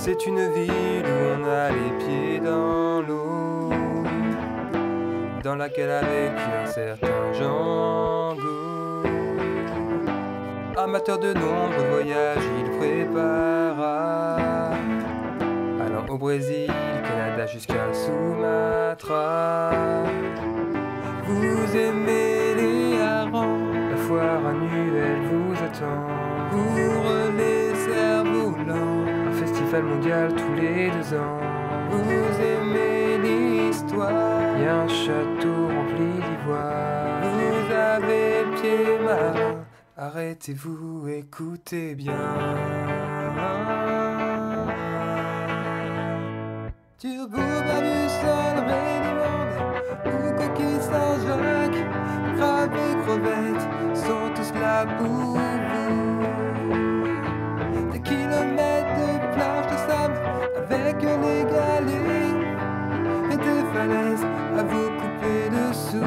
C'est une ville où on a les pieds dans l'eau, dans laquelle a vécu un certain Django. Amateur de nombreux voyages, il prépara, allant au Brésil, Canada jusqu'à Sumatra. Vous aimez les harengs, la foire annuelle vous attend. Pour les cerfs-volants, un festival mondial tous les 2 ans. Vous aimez l'histoire, y a un château rempli d'ivoire. Vous avez le pied marin, arrêtez-vous, écoutez bien. Turbo, Babus, Salomé du monde, ou Coquille Saint-Jacques, Crabes et crevettes sont tous là pour vous. Des kilomètres de plages de sable avec les galets et des falaises à vous couper dessous.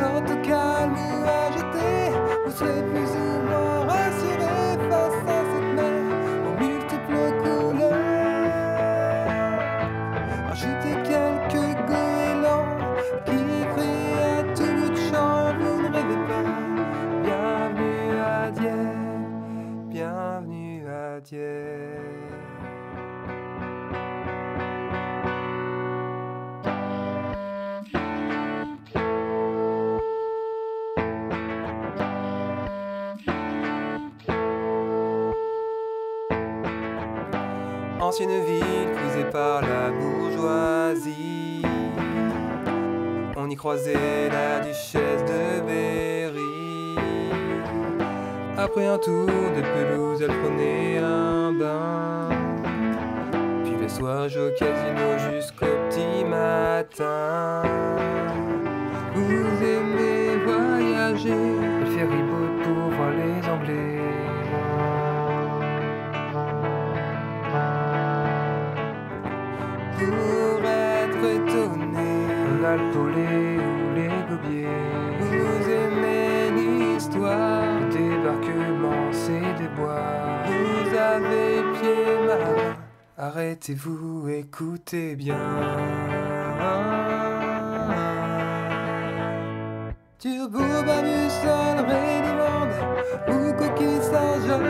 Tantôt calme ou agité, vous serez plus ou moins rassuré face à cette mer aux multiples couleurs. J'étais quelques goélands qui criaient à tout bout de champ. Vous ne rêvez pas, bienvenue à Dieppe, bienvenue à Dieppe. Ancienne ville prisée par la bourgeoisie, on y croisait la duchesse de Berry. Après un tour de pelouse, elle prenait un bain, puis le soir au casino jusqu'au petit matin. Vous aimez voyager, le ferryboat pour voir les Anglais. Pour être étonné, on a le polé ou les gobiers. Vous aimez l'histoire, le débarquement c'est des bois. Vous avez le pied marin, arrêtez-vous, écoutez bien. Turbo, Babus, Salomé du monde, ou Coquille Saint-Jacques,